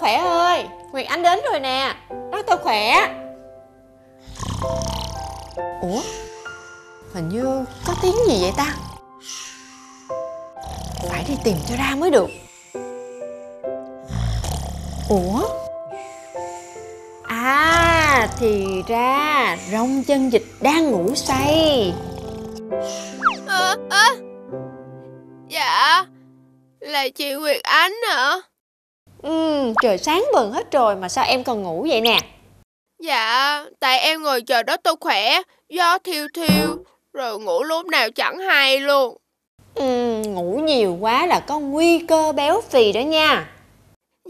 Khỏe ơi, Nguyệt Ánh đến rồi nè. Dr. Khỏe. Ủa, hình như có tiếng gì vậy ta? Phải đi tìm cho ra mới được. Ủa, à thì ra rong chân vịt đang ngủ say. Dạ, là chị Nguyệt Ánh hả? Trời sáng bừng hết rồi mà sao em còn ngủ vậy nè? Dạ, tại em ngồi chờ Dr. Khỏe, gió thiêu thiêu, rồi ngủ lúc nào chẳng hay luôn. Ngủ nhiều quá là có nguy cơ béo phì đó nha.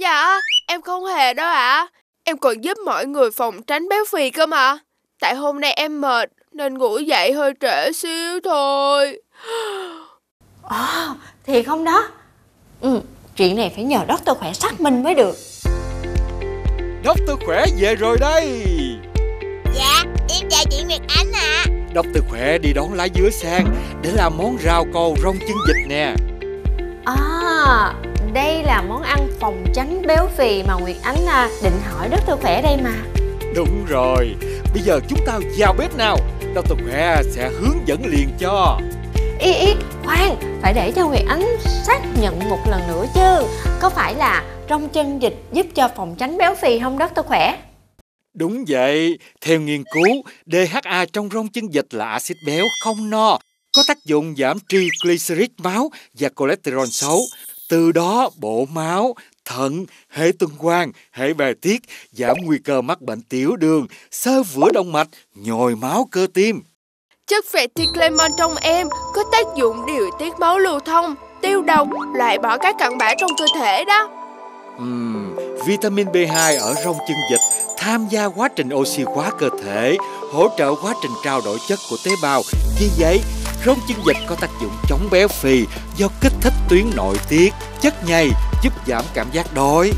Dạ, em không hề đó ạ. Em còn giúp mọi người phòng tránh béo phì cơ mà. Tại hôm nay em mệt nên ngủ dậy hơi trễ xíu thôi. Thiệt không đó? Chuyện này phải nhờ Dr. Khỏe xác minh mới được. Dr. Khỏe về rồi đây. Dạ, em chào chị Nguyệt Ánh ạ. Dr. Khỏe đi đón lá dứa sang để làm món rau câu rong chân vịt nè. Đây là món ăn phòng tránh béo phì mà Nguyệt Ánh định hỏi Dr. Khỏe đây mà. Đúng rồi, bây giờ chúng ta vào bếp nào. Dr. Khỏe sẽ hướng dẫn liền cho. Khoan, phải để cho Nguyệt Ánh xác nhận một lần nữa chứ. Có phải là rong chân vịt giúp cho phòng tránh béo phì không Dr. Khỏe? Đúng vậy, theo nghiên cứu, DHA trong rong chân vịt là axit béo không no, có tác dụng giảm triglycerid máu và cholesterol xấu. Từ đó bộ máu, thận, hệ tuần hoàn, hệ bài tiết, giảm nguy cơ mắc bệnh tiểu đường, xơ vữa động mạch, nhồi máu cơ tim. Chất phytonutrient trong em có tác dụng điều tiết máu lưu thông, tiêu độc, loại bỏ các cặn bã trong cơ thể đó. Vitamin B2 ở rong chân vịt tham gia quá trình oxy hóa cơ thể, hỗ trợ quá trình trao đổi chất của tế bào. Vì vậy, rong chân vịt có tác dụng chống béo phì do kích thích tuyến nội tiết, chất nhầy giúp giảm cảm giác đói.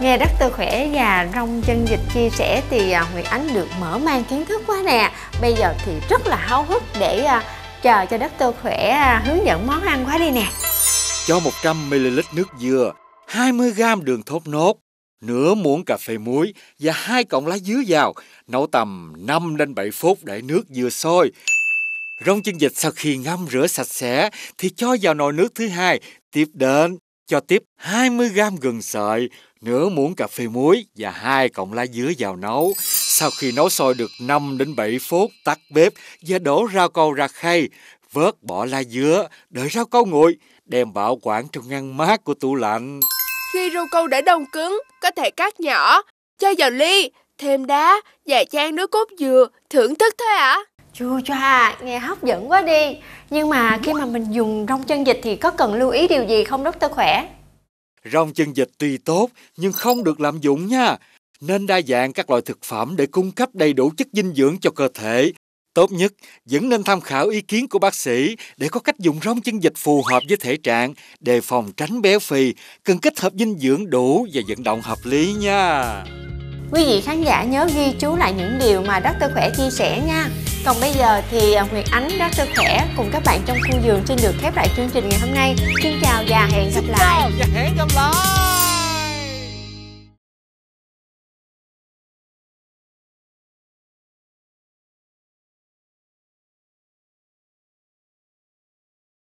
Nghe Dr. Khỏe và rong chân vịt chia sẻ thì Nguyệt Ánh được mở mang kiến thức quá nè. Bây giờ thì rất là háo hức để chờ cho Dr. Khỏe hướng dẫn món ăn quá đi nè. Cho 100 ml nước dừa, 20 g đường thốt nốt, nửa muỗng cà phê muối và 2 cọng lá dứa vào. Nấu tầm 5 đến 7 phút để nước dừa sôi. Rong chân vịt sau khi ngâm rửa sạch sẽ thì cho vào nồi nước thứ hai. Tiếp đến cho tiếp 20 g gừng sợi, nửa muỗng cà phê muối và 2 cọng lá dứa vào nấu. Sau khi nấu sôi được 5 đến 7 phút, tắt bếp và đổ rau câu ra khay, vớt bỏ lá dứa, đợi rau câu nguội, đem bảo quản trong ngăn mát của tủ lạnh. Khi rau câu đã đông cứng, có thể cắt nhỏ, cho vào ly, thêm đá và chan nước cốt dừa, thưởng thức thôi ạ. Chua choa, nghe hấp dẫn quá đi. Nhưng mà khi mà mình dùng rong chân vịt thì có cần lưu ý điều gì không Dr. Khỏe? Rong chân vịt tuy tốt nhưng không được lạm dụng nha. Nên đa dạng các loại thực phẩm để cung cấp đầy đủ chất dinh dưỡng cho cơ thể. Tốt nhất vẫn nên tham khảo ý kiến của bác sĩ để có cách dùng rong chân vịt phù hợp với thể trạng, đề phòng tránh béo phì, cần kết hợp dinh dưỡng đủ và vận động hợp lý nha. Quý vị khán giả nhớ ghi chú lại những điều mà Dr. Khỏe chia sẻ nha. Còn bây giờ thì Nguyệt Ánh, Dr. Khỏe cùng các bạn trong khu vườn xin được khép lại chương trình ngày hôm nay. Xin chào và hẹn gặp lại.